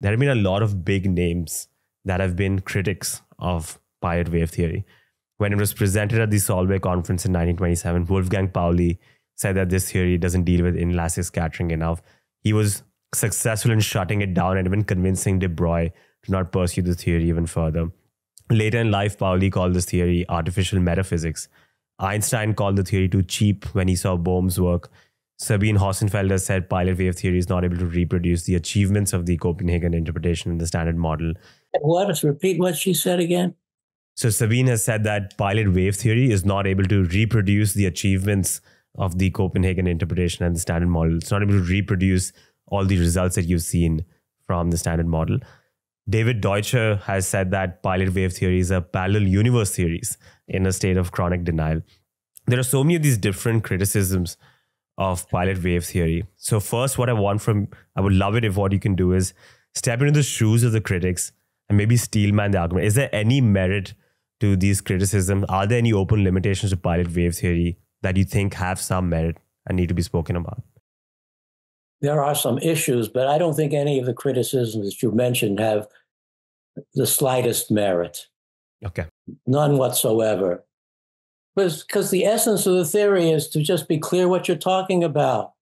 there have been a lot of big names that have been critics of pirate wave theory. When it was presented at the Solvay conference in 1927, Wolfgang Pauli said that this theory doesn't deal with inelastic scattering enough. He was successful in shutting it down and even convincing de Broglie to not pursue the theory even further. Later in life, Pauli called this theory artificial metaphysics. Einstein called the theory too cheap when he saw Bohm's work. Sabine Hossenfelder said pilot wave theory is not able to reproduce the achievements of the Copenhagen interpretation in the standard model. What? Repeat what she said again. So Sabine has said that pilot wave theory is not able to reproduce the achievements of the Copenhagen interpretation and the standard model. It's not able to reproduce all the results that you've seen from the standard model. David Deutscher has said that pilot wave theories are parallel universe theories in a state of chronic denial. There are so many of these different criticisms of pilot wave theory. So first, what I want from, I would love it if what you can do is step into the shoes of the critics and maybe steelman the argument. Is there any merit to these criticisms? Are there any open limitations to pilot wave theory that you think have some merit and need to be spoken about? There are some issues, but I don't think any of the criticisms that you mentioned have the slightest merit. Okay. None whatsoever. Because the essence of the theory is to just be clear what you're talking about.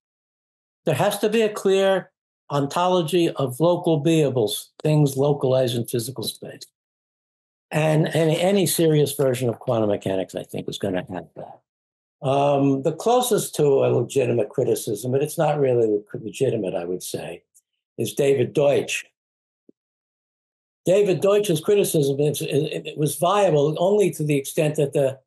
There has to be a clear ontology of local beables, things localized in physical space. And any serious version of quantum mechanics, I think, is going to have that. The closest to a legitimate criticism, but it's not really legitimate, I would say, is David Deutsch. David Deutsch's criticism was viable only to the extent that the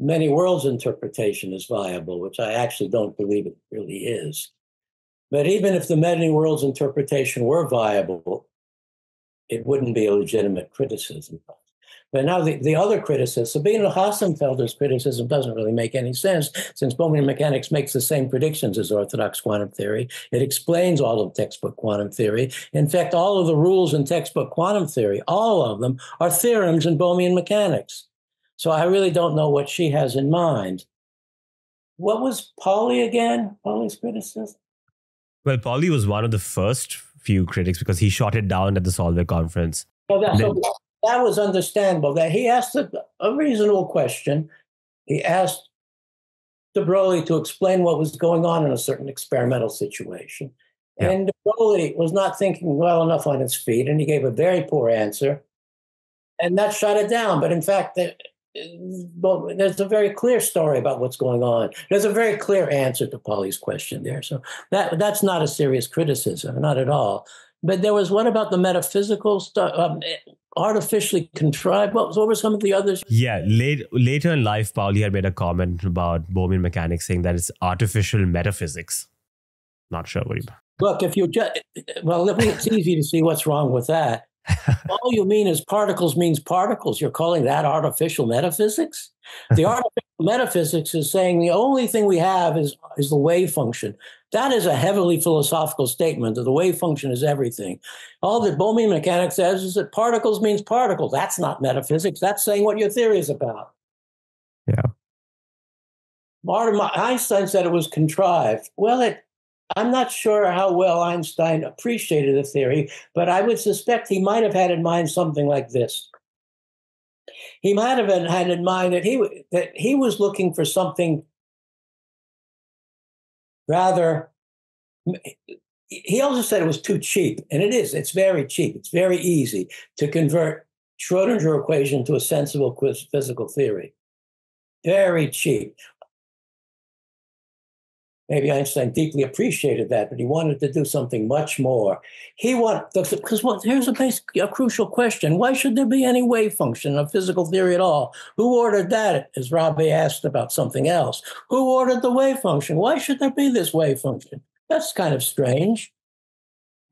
many worlds interpretation is viable, which I actually don't believe it really is. But even if the many worlds interpretation were viable, it wouldn't be a legitimate criticism. But now the other criticism, Sabine Hossenfelder's criticism, doesn't really make any sense, since Bohmian mechanics makes the same predictions as orthodox quantum theory. It explains all of textbook quantum theory. In fact, all of the rules in textbook quantum theory, all of them, are theorems in Bohmian mechanics. So I really don't know what she has in mind. What was Pauli again? Pauli's criticism? Well, Pauli was one of the first few critics because he shot it down at the Solvay conference. Oh, that's okay. That was understandable. That he asked a reasonable question. He asked de Broglie to explain what was going on in a certain experimental situation. Yeah. And de Broglie was not thinking well enough on his feet, and he gave a very poor answer. And that shot it down. But in fact, there's a very clear story about what's going on. There's a very clear answer to Pauli's question there. So that's not a serious criticism, not at all. But there was one about the metaphysical stuff. Artificially contrived. What were some of the others? Yeah, later in life, Pauli had made a comment about Bohmian mechanics saying that it's artificial metaphysics. Not sure what you... Look, if you just... Well, it's easy to see what's wrong with that. All you mean is particles means particles. You're calling that artificial metaphysics? The artificial metaphysics is saying the only thing we have is the wave function. That is a heavily philosophical statement that the wave function is everything. All that Bohmian mechanics says is that particles means particles. That's not metaphysics. That's saying what your theory is about. Yeah. Einstein said it was contrived. Well, I'm not sure how well Einstein appreciated the theory, but I would suspect he might have had in mind something like this. He might have had in mind that he was looking for something rather, he also said it was too cheap, and it is. It's very cheap. It's very easy to convert Schrödinger equation to a sensible physical theory. Very cheap. Maybe Einstein deeply appreciated that, but he wanted to do something much more. He wanted, because here's a crucial question. Why should there be any wave function in a physical theory at all? Who ordered that, as Rabi asked about something else? Who ordered the wave function? Why should there be this wave function? That's kind of strange.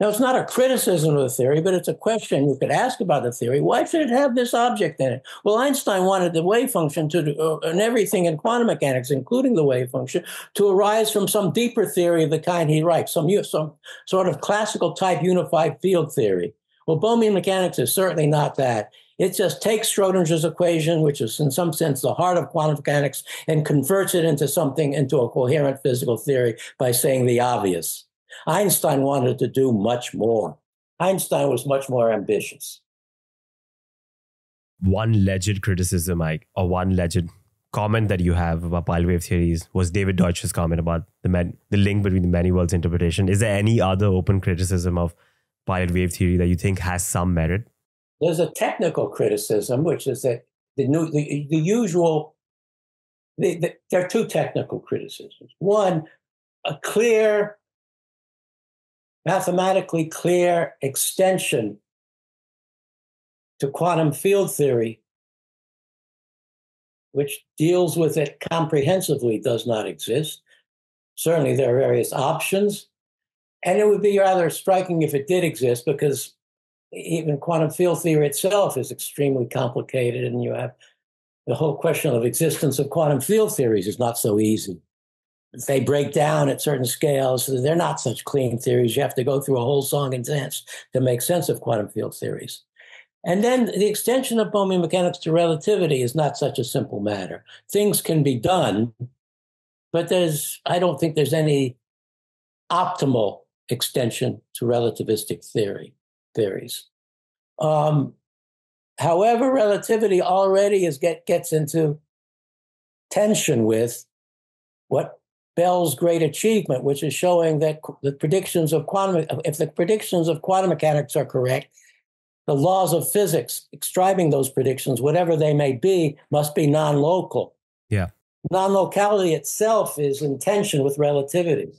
Now, it's not a criticism of the theory, but it's a question you could ask about the theory. Why should it have this object in it? Well, Einstein wanted the wave function and everything in quantum mechanics, including the wave function, to arise from some deeper theory of the kind he writes, some sort of classical type unified field theory. Well, Bohmian mechanics is certainly not that. It just takes Schrödinger's equation, which is in some sense the heart of quantum mechanics, and converts it into a coherent physical theory by saying the obvious. Einstein wanted to do much more. Einstein was much more ambitious. One legend criticism, or one legend comment that you have about pile wave theories was David Deutscher's comment about the link between the many worlds interpretation. Is there any other open criticism of pile wave theory that you think has some merit? There's a technical criticism, which is that there are two technical criticisms. One, a clear, mathematically clear extension to quantum field theory, which deals with it comprehensively, does not exist. Certainly there are various options. And it would be rather striking if it did exist, because even quantum field theory itself is extremely complicated, and you have the whole question of existence of quantum field theories is not so easy. They break down at certain scales. They're not such clean theories. You have to go through a whole song and dance to make sense of quantum field theories. And then the extension of Bohmian mechanics to relativity is not such a simple matter. Things can be done, but I don't think there's any optimal extension to relativistic theories. However, relativity already gets into tension with what Bell's great achievement, which is showing that if the predictions of quantum mechanics are correct, the laws of physics describing those predictions, whatever they may be, must be non-local. Yeah. Non-locality itself is in tension with relativity.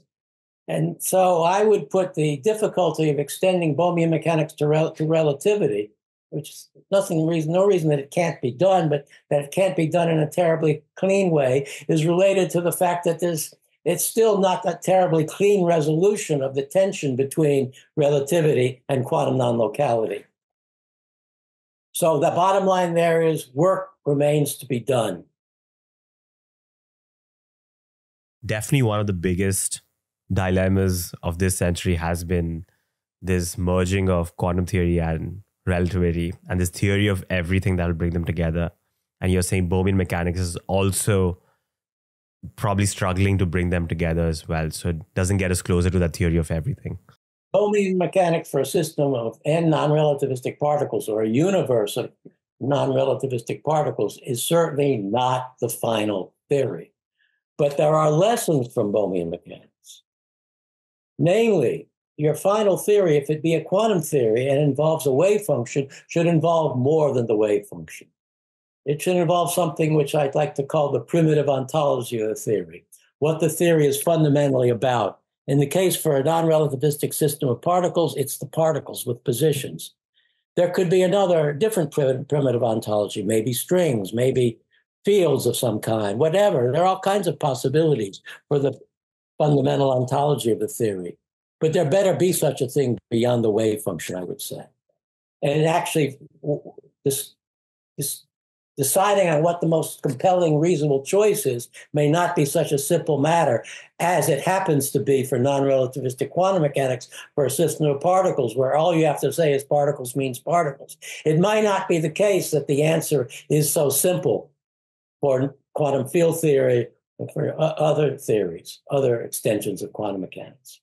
And so I would put the difficulty of extending Bohmian mechanics to relativity, which is no reason that it can't be done, but that it can't be done in a terribly clean way, is related to the fact that it's still not that terribly clean resolution of the tension between relativity and quantum non-locality. So the bottom line there is work remains to be done. Definitely one of the biggest dilemmas of this century has been this merging of quantum theory and relativity, and this theory of everything that will bring them together. And you're saying Bohmian mechanics is also probably struggling to bring them together as well. So it doesn't get us closer to that theory of everything. Bohmian mechanics for a system of n non-relativistic particles, or a universe of non-relativistic particles, is certainly not the final theory. But there are lessons from Bohmian mechanics. Namely, your final theory, if it be a quantum theory and involves a wave function, should involve more than the wave function. It should involve something which I'd like to call the primitive ontology of the theory, what the theory is fundamentally about. In the case for a non-relativistic system of particles, it's the particles with positions. There could be another different primitive ontology, maybe strings, maybe fields of some kind, whatever. There are all kinds of possibilities for the fundamental ontology of the theory. But there better be such a thing beyond the wave function, I would say. And actually, this deciding on what the most compelling, reasonable choice is may not be such a simple matter as it happens to be for non-relativistic quantum mechanics for a system of particles, where all you have to say is particles means particles. It might not be the case that the answer is so simple for quantum field theory and for other theories, other extensions of quantum mechanics.